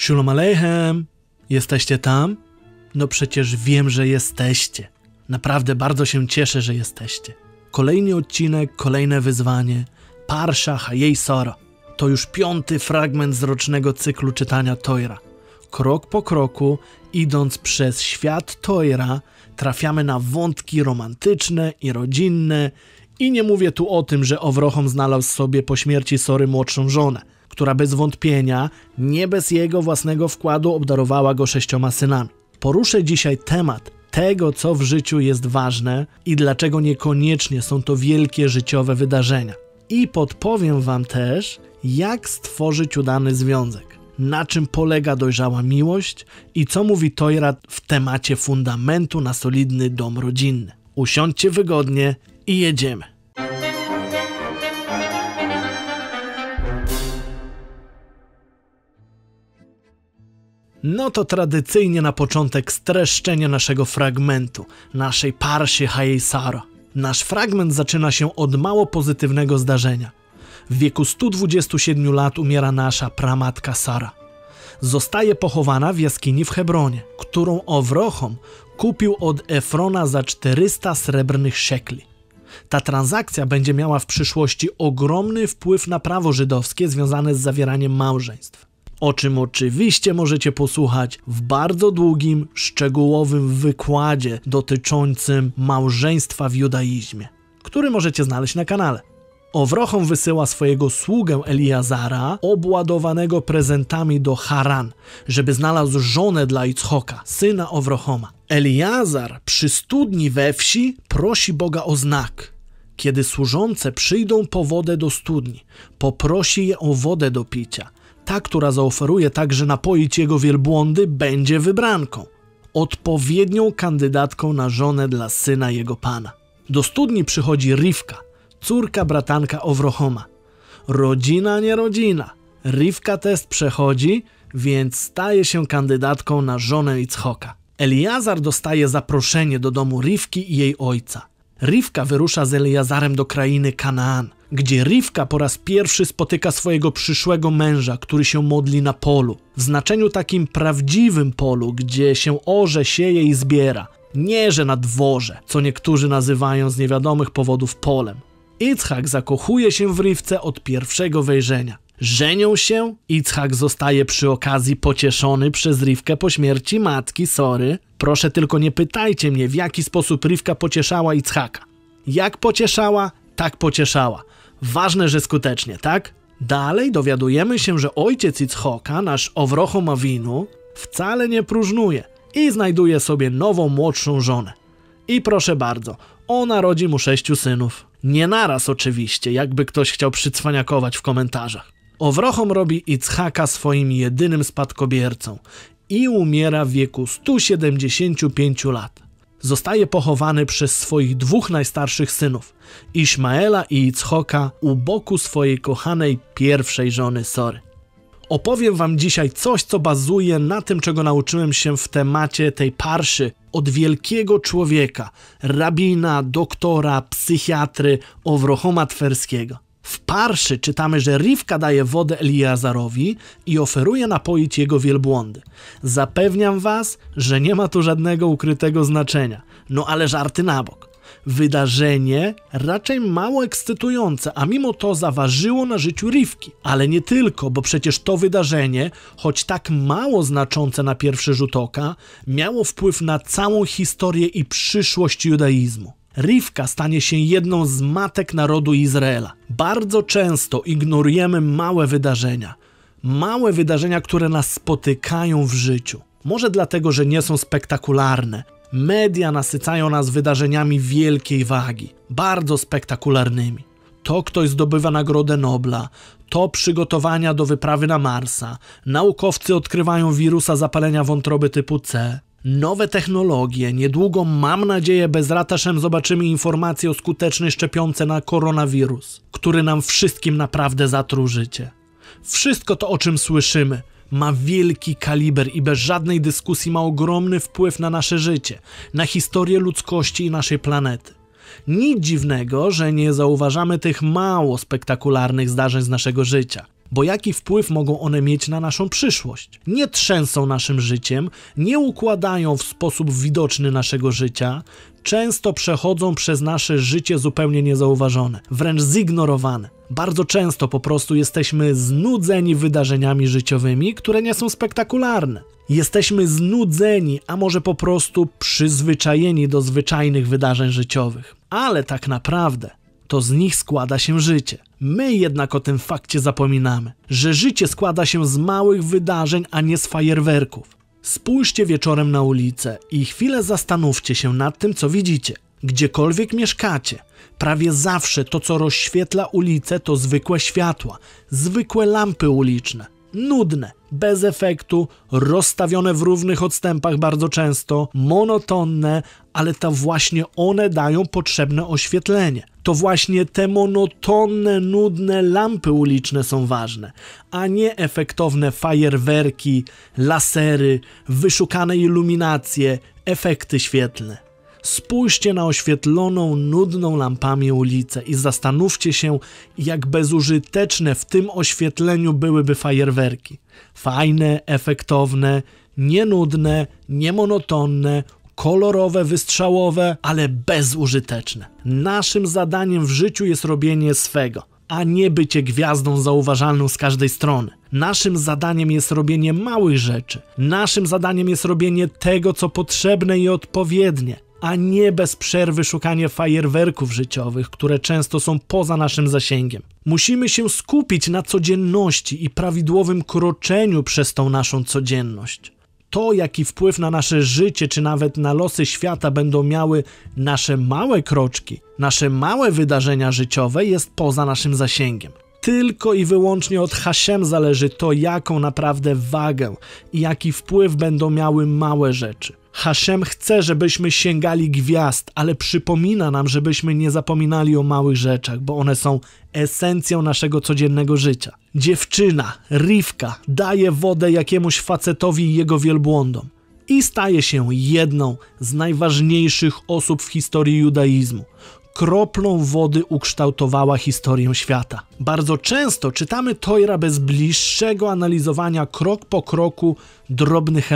Szulom alejhem, jesteście tam? No przecież wiem, że jesteście. Naprawdę bardzo się cieszę, że jesteście. Kolejny odcinek, kolejne wyzwanie. Parsha Chayei Sarah. To już 5. fragment z rocznego cyklu czytania Torah. Krok po kroku, idąc przez świat Torah, trafiamy na wątki romantyczne i rodzinne. I nie mówię tu o tym, że Owrochom znalazł sobie po śmierci Sory młodszą żonę, która bez wątpienia, nie bez jego własnego wkładu, obdarowała go 6 synami. Poruszę dzisiaj temat tego, co w życiu jest ważne i dlaczego niekoniecznie są to wielkie życiowe wydarzenia. I podpowiem wam też, jak stworzyć udany związek, na czym polega dojrzała miłość i co mówi Torah w temacie fundamentu na solidny dom rodzinny. Usiądźcie wygodnie i jedziemy. No to tradycyjnie na początek streszczenie naszego fragmentu, naszej Parszy Chayei Sarah. Nasz fragment zaczyna się od mało pozytywnego zdarzenia. W wieku 127 lat umiera nasza pramatka Sara. Zostaje pochowana w jaskini w Hebronie, którą Owrochom kupił od Efrona za 400 srebrnych szekli. Ta transakcja będzie miała w przyszłości ogromny wpływ na prawo żydowskie związane z zawieraniem małżeństw, o czym oczywiście możecie posłuchać w bardzo długim, szczegółowym wykładzie dotyczącym małżeństwa w judaizmie, który możecie znaleźć na kanale. Owrochom wysyła swojego sługę Eliazara, obładowanego prezentami, do Haran, żeby znalazł żonę dla Icchoka, syna Owrochoma. Eliazar przy studni we wsi prosi Boga o znak. Kiedy służące przyjdą po wodę do studni, poprosi je o wodę do picia. Ta, która zaoferuje także napoić jego wielbłądy, będzie wybranką, odpowiednią kandydatką na żonę dla syna jego pana. Do studni przychodzi Riwka, córka bratanka Owrochoma. Rodzina nie rodzina. Riwka test przechodzi, więc staje się kandydatką na żonę Icchoka. Eliazar dostaje zaproszenie do domu Riwki i jej ojca. Riwka wyrusza z Eliazarem do krainy Kanaan, gdzie Riwka po raz pierwszy spotyka swojego przyszłego męża, który się modli na polu. W znaczeniu takim prawdziwym polu, gdzie się orze, sieje i zbiera. Nie, że na dworze, co niektórzy nazywają z niewiadomych powodów polem. Ichak zakochuje się w Riwce od pierwszego wejrzenia. Żenią się, Ichak zostaje przy okazji pocieszony przez Riwkę po śmierci matki Sory. Proszę tylko nie pytajcie mnie, w jaki sposób Riwka pocieszała Ichaka. Jak pocieszała, tak pocieszała. Ważne, że skutecznie, tak? Dalej dowiadujemy się, że ojciec Ichaka, nasz Owrochom Awinu, wcale nie próżnuje i znajduje sobie nową, młodszą żonę. I proszę bardzo, ona rodzi mu 6 synów. Nie naraz oczywiście, jakby ktoś chciał przycwaniakować w komentarzach. Owrochom robi Ichaka swoim jedynym spadkobiercą i umiera w wieku 175 lat. Zostaje pochowany przez swoich 2 najstarszych synów, Iszmaela i Ichaka, u boku swojej kochanej pierwszej żony Sory. Opowiem wam dzisiaj coś, co bazuje na tym, czego nauczyłem się w temacie tej parszy od wielkiego człowieka, rabina, doktora, psychiatry Owrochoma Twerskiego. W parszy czytamy, że Riwka daje wodę Eliazarowi i oferuje napoić jego wielbłądy. Zapewniam was, że nie ma tu żadnego ukrytego znaczenia. No ale żarty na bok. Wydarzenie raczej mało ekscytujące, a mimo to zaważyło na życiu Riwki. Ale nie tylko, bo przecież to wydarzenie, choć tak mało znaczące na pierwszy rzut oka, miało wpływ na całą historię i przyszłość judaizmu. Riwka stanie się jedną z matek narodu Izraela. Bardzo często ignorujemy małe wydarzenia, które nas spotykają w życiu. Może dlatego, że nie są spektakularne. Media nasycają nas wydarzeniami wielkiej wagi, bardzo spektakularnymi. To ktoś zdobywa Nagrodę Nobla, to przygotowania do wyprawy na Marsa, naukowcy odkrywają wirusa zapalenia wątroby typu C, nowe technologie, niedługo, mam nadzieję, bezrat Haszem, zobaczymy informacje o skutecznej szczepionce na koronawirus, który nam wszystkim naprawdę zatruł życie. Wszystko to, o czym słyszymy, ma wielki kaliber i bez żadnej dyskusji ma ogromny wpływ na nasze życie, na historię ludzkości i naszej planety. Nic dziwnego, że nie zauważamy tych mało spektakularnych zdarzeń z naszego życia. bo jaki wpływ mogą one mieć na naszą przyszłość? Nie trzęsą naszym życiem, nie układają w sposób widoczny naszego życia, często przechodzą przez nasze życie zupełnie niezauważone, wręcz zignorowane. Bardzo często po prostu jesteśmy znudzeni wydarzeniami życiowymi, które nie są spektakularne. Jesteśmy znudzeni, a może po prostu przyzwyczajeni do zwyczajnych wydarzeń życiowych. Ale tak naprawdę to z nich składa się życie. My jednak o tym fakcie zapominamy, że życie składa się z małych wydarzeń, a nie z fajerwerków. Spójrzcie wieczorem na ulicę i chwilę zastanówcie się nad tym, co widzicie. Gdziekolwiek mieszkacie, prawie zawsze to, co rozświetla ulicę, to zwykłe światła, zwykłe lampy uliczne. Nudne, bez efektu, rozstawione w równych odstępach bardzo często, monotonne, ale to właśnie one dają potrzebne oświetlenie. To właśnie te monotonne, nudne lampy uliczne są ważne, a nie efektowne fajerwerki, lasery, wyszukane iluminacje, efekty świetlne. Spójrzcie na oświetloną, nudną lampami ulicę i zastanówcie się, jak bezużyteczne w tym oświetleniu byłyby fajerwerki. Fajne, efektowne, nienudne, niemonotonne, kolorowe, wystrzałowe, ale bezużyteczne. Naszym zadaniem w życiu jest robienie swego, a nie bycie gwiazdą zauważalną z każdej strony. Naszym zadaniem jest robienie małych rzeczy. Naszym zadaniem jest robienie tego, co potrzebne i odpowiednie, a nie bez przerwy szukanie fajerwerków życiowych, które często są poza naszym zasięgiem. Musimy się skupić na codzienności i prawidłowym kroczeniu przez tą naszą codzienność. To, jaki wpływ na nasze życie, czy nawet na losy świata będą miały nasze małe kroczki, nasze małe wydarzenia życiowe, jest poza naszym zasięgiem. Tylko i wyłącznie od Haszem zależy to, jaką naprawdę wagę i jaki wpływ będą miały małe rzeczy. Haszem chce, żebyśmy sięgali gwiazd, ale przypomina nam, żebyśmy nie zapominali o małych rzeczach, bo one są esencją naszego codziennego życia. Dziewczyna, Riwka, daje wodę jakiemuś facetowi i jego wielbłądom i staje się jedną z najważniejszych osób w historii judaizmu. Kroplą wody ukształtowała historię świata. Bardzo często czytamy Torah bez bliższego analizowania krok po kroku drobnych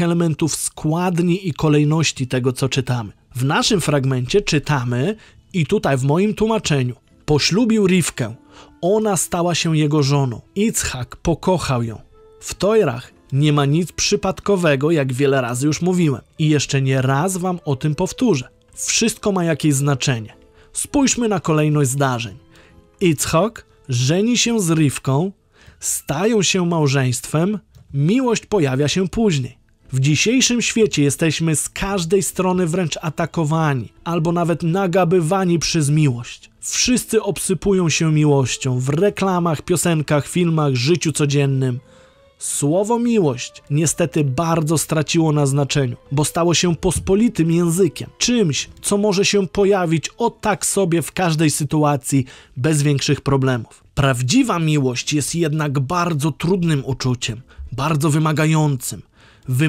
elementów składni i kolejności tego, co czytamy. W naszym fragmencie czytamy, i tutaj w moim tłumaczeniu, poślubił Riwkę, ona stała się jego żoną, Ichak pokochał ją. W Torach nie ma nic przypadkowego, jak wiele razy już mówiłem i jeszcze nie raz wam o tym powtórzę. Wszystko ma jakieś znaczenie. Spójrzmy na kolejność zdarzeń. Ichak żeni się z Riwką, stają się małżeństwem, miłość pojawia się później. W dzisiejszym świecie jesteśmy z każdej strony wręcz atakowani, albo nawet nagabywani przez miłość. Wszyscy obsypują się miłością w reklamach, piosenkach, filmach, życiu codziennym. Słowo miłość niestety bardzo straciło na znaczeniu, bo stało się pospolitym językiem. Czymś, co może się pojawić o tak sobie w każdej sytuacji, bez większych problemów. Prawdziwa miłość jest jednak bardzo trudnym uczuciem. Bardzo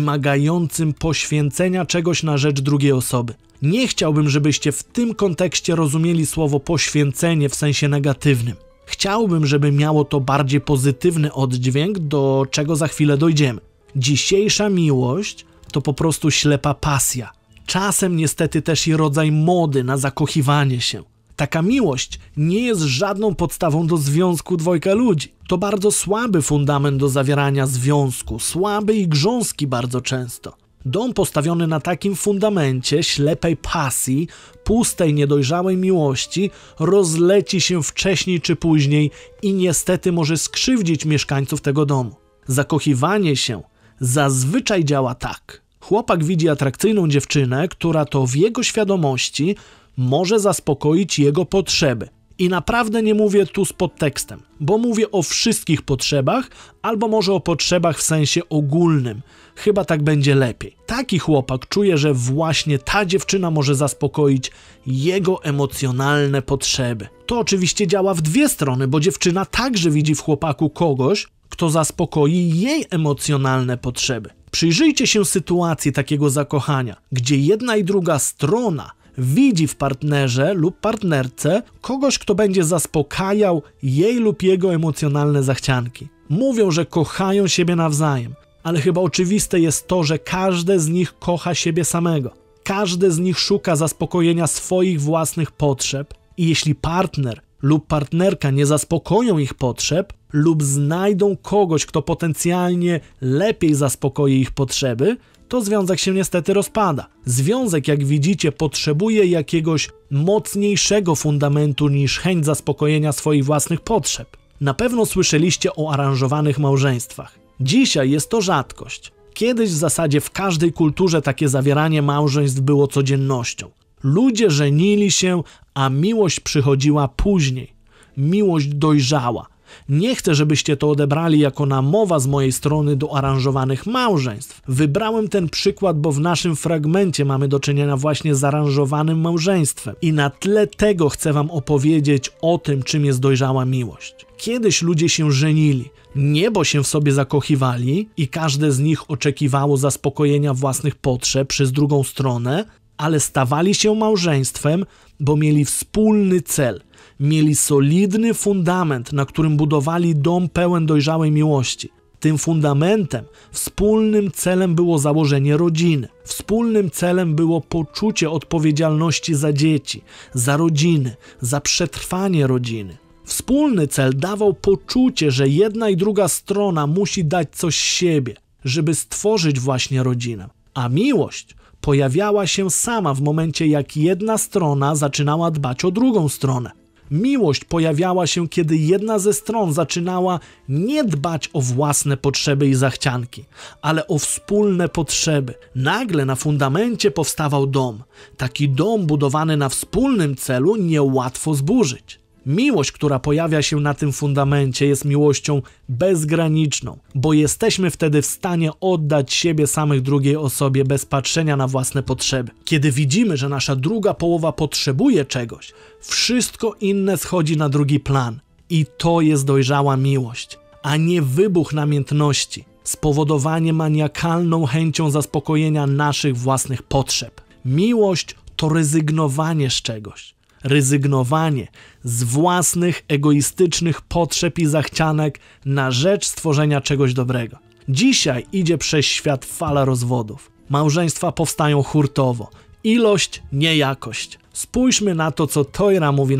wymagającym poświęcenia czegoś na rzecz drugiej osoby. Nie chciałbym, żebyście w tym kontekście rozumieli słowo poświęcenie w sensie negatywnym. Chciałbym, żeby miało to bardziej pozytywny oddźwięk, do czego za chwilę dojdziemy. Dzisiejsza miłość to po prostu ślepa pasja. Czasem niestety też i rodzaj mody na zakochiwanie się. Taka miłość nie jest żadną podstawą do związku dwojga ludzi. To bardzo słaby fundament do zawierania związku, słaby i grząski bardzo często. Dom postawiony na takim fundamencie ślepej pasji, pustej, niedojrzałej miłości rozleci się wcześniej czy później i niestety może skrzywdzić mieszkańców tego domu. Zakochiwanie się zazwyczaj działa tak. Chłopak widzi atrakcyjną dziewczynę, która to w jego świadomości może zaspokoić jego potrzeby. I naprawdę nie mówię tu z podtekstem, bo mówię o wszystkich potrzebach, albo może o potrzebach w sensie ogólnym. Chyba tak będzie lepiej. Taki chłopak czuje, że właśnie ta dziewczyna może zaspokoić jego emocjonalne potrzeby. To oczywiście działa w dwie strony, bo dziewczyna także widzi w chłopaku kogoś, kto zaspokoi jej emocjonalne potrzeby. Przyjrzyjcie się sytuacji takiego zakochania, gdzie jedna i druga strona widzi w partnerze lub partnerce kogoś, kto będzie zaspokajał jej lub jego emocjonalne zachcianki. Mówią, że kochają siebie nawzajem, ale chyba oczywiste jest to, że każdy z nich kocha siebie samego. Każdy z nich szuka zaspokojenia swoich własnych potrzeb i jeśli partner lub partnerka nie zaspokoją ich potrzeb lub znajdą kogoś, kto potencjalnie lepiej zaspokoi ich potrzeby, to związek się niestety rozpada. Związek, jak widzicie, potrzebuje jakiegoś mocniejszego fundamentu niż chęć zaspokojenia swoich własnych potrzeb. Na pewno słyszeliście o aranżowanych małżeństwach. Dzisiaj jest to rzadkość. Kiedyś w zasadzie w każdej kulturze takie zawieranie małżeństw było codziennością. Ludzie żenili się, a miłość przychodziła później. Miłość dojrzała. Nie chcę, żebyście to odebrali jako namowa z mojej strony do aranżowanych małżeństw. Wybrałem ten przykład, bo w naszym fragmencie mamy do czynienia właśnie z aranżowanym małżeństwem. I na tle tego chcę wam opowiedzieć o tym, czym jest dojrzała miłość. Kiedyś ludzie się żenili, niebo się w sobie zakochiwali i każde z nich oczekiwało zaspokojenia własnych potrzeb przez drugą stronę, ale stawali się małżeństwem, bo mieli wspólny cel. Mieli solidny fundament, na którym budowali dom pełen dojrzałej miłości. Tym fundamentem, wspólnym celem było założenie rodziny. Wspólnym celem było poczucie odpowiedzialności za dzieci, za rodziny, za przetrwanie rodziny. Wspólny cel dawał poczucie, że jedna i druga strona musi dać coś z siebie, żeby stworzyć właśnie rodzinę. A miłość pojawiała się sama w momencie, jak jedna strona zaczynała dbać o drugą stronę. Miłość pojawiała się, kiedy jedna ze stron zaczynała nie dbać o własne potrzeby i zachcianki, ale o wspólne potrzeby. Nagle na fundamencie powstawał dom. Taki dom budowany na wspólnym celu niełatwo zburzyć. Miłość, która pojawia się na tym fundamencie, jest miłością bezgraniczną, bo jesteśmy wtedy w stanie oddać siebie samych drugiej osobie bez patrzenia na własne potrzeby. Kiedy widzimy, że nasza druga połowa potrzebuje czegoś, wszystko inne schodzi na drugi plan. I to jest dojrzała miłość, a nie wybuch namiętności, spowodowanie maniakalną chęcią zaspokojenia naszych własnych potrzeb. Miłość to rezygnowanie z czegoś. Rezygnowanie z własnych, egoistycznych potrzeb i zachcianek na rzecz stworzenia czegoś dobrego. Dzisiaj idzie przez świat fala rozwodów. Małżeństwa powstają hurtowo. Ilość, nie jakość. Spójrzmy na to, co Torah mówi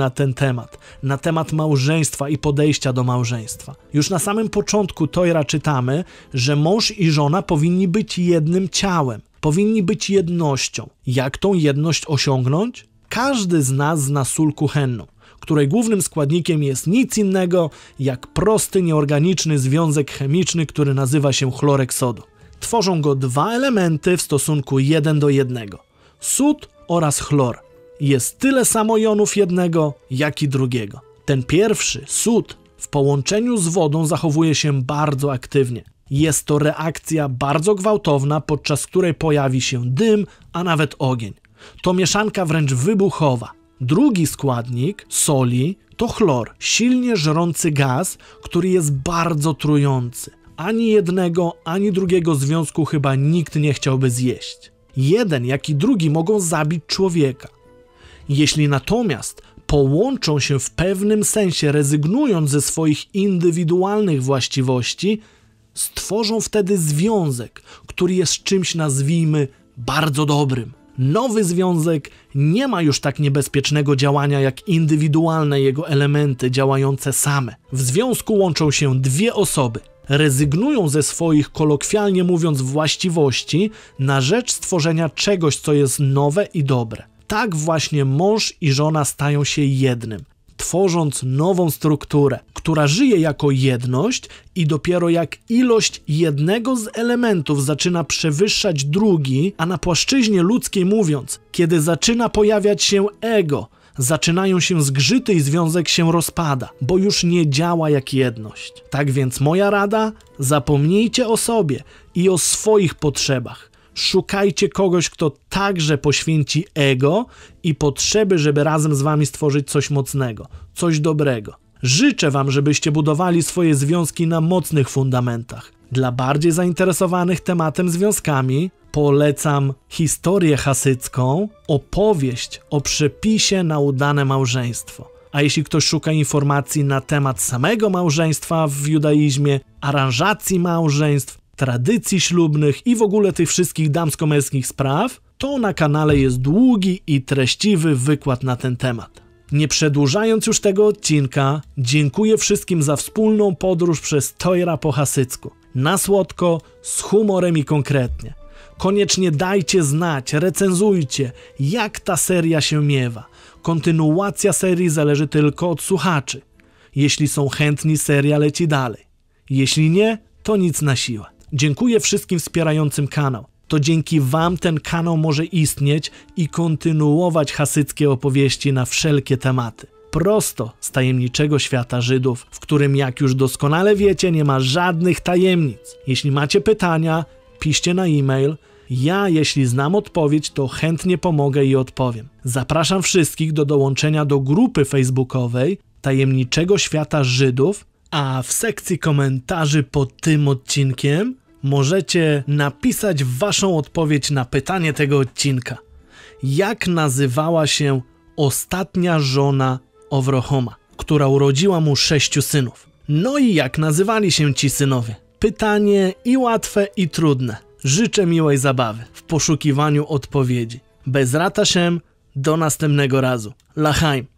na temat małżeństwa i podejścia do małżeństwa. Już na samym początku Torah czytamy, że mąż i żona powinni być jednym ciałem, powinni być jednością. Jak tą jedność osiągnąć? Każdy z nas zna sól kuchenną, której głównym składnikiem jest nic innego jak prosty, nieorganiczny związek chemiczny, który nazywa się chlorek sodu. Tworzą go dwa elementy w stosunku 1:1. Sód oraz chlor. Jest tyle samo jonów jednego, jak i drugiego. Ten pierwszy, sód, w połączeniu z wodą zachowuje się bardzo aktywnie. Jest to reakcja bardzo gwałtowna, podczas której pojawi się dym, a nawet ogień. To mieszanka wręcz wybuchowa. Drugi składnik soli to chlor, silnie żrący gaz, który jest bardzo trujący. Ani jednego, ani drugiego związku chyba nikt nie chciałby zjeść. Jeden, jak i drugi mogą zabić człowieka. Jeśli natomiast połączą się w pewnym sensie, rezygnując ze swoich indywidualnych właściwości, stworzą wtedy związek, który jest czymś, nazwijmy, bardzo dobrym. Nowy związek nie ma już tak niebezpiecznego działania jak indywidualne jego elementy działające same. W związku łączą się dwie osoby. Rezygnują ze swoich, kolokwialnie mówiąc, właściwości na rzecz stworzenia czegoś, co jest nowe i dobre. Tak właśnie mąż i żona stają się jednym, tworząc nową strukturę, która żyje jako jedność i dopiero jak ilość jednego z elementów zaczyna przewyższać drugi, a na płaszczyźnie ludzkiej mówiąc, kiedy zaczyna pojawiać się ego, zaczynają się zgrzyty i związek się rozpada, bo już nie działa jak jedność. Tak więc moja rada, zapomnijcie o sobie i o swoich potrzebach. Szukajcie kogoś, kto także poświęci ego i potrzeby, żeby razem z wami stworzyć coś mocnego, coś dobrego. Życzę wam, żebyście budowali swoje związki na mocnych fundamentach. Dla bardziej zainteresowanych tematem związkami polecam historię hasycką, opowieść o przepisie na udane małżeństwo. A jeśli ktoś szuka informacji na temat samego małżeństwa w judaizmie, aranżacji małżeństw, tradycji ślubnych i w ogóle tych wszystkich damsko-męskich spraw, to na kanale jest długi i treściwy wykład na ten temat. Nie przedłużając już tego odcinka, dziękuję wszystkim za wspólną podróż przez Torah po hasycku. Na słodko, z humorem i konkretnie. Koniecznie dajcie znać, recenzujcie, jak ta seria się miewa. Kontynuacja serii zależy tylko od słuchaczy. Jeśli są chętni, seria leci dalej. Jeśli nie, to nic na siłę. Dziękuję wszystkim wspierającym kanał. To dzięki wam ten kanał może istnieć i kontynuować hasyckie opowieści na wszelkie tematy. Prosto z tajemniczego świata Żydów, w którym, jak już doskonale wiecie, nie ma żadnych tajemnic. Jeśli macie pytania, piszcie na e-mail. Ja, jeśli znam odpowiedź, to chętnie pomogę i odpowiem. Zapraszam wszystkich do dołączenia do grupy facebookowej Tajemniczego Świata Żydów, a w sekcji komentarzy pod tym odcinkiem możecie napisać waszą odpowiedź na pytanie tego odcinka. Jak nazywała się ostatnia żona Owrochoma, która urodziła mu 6 synów? No i jak nazywali się ci synowie? Pytanie i łatwe, i trudne. Życzę miłej zabawy w poszukiwaniu odpowiedzi. Bezrat Haszem, do następnego razu. Lachaim.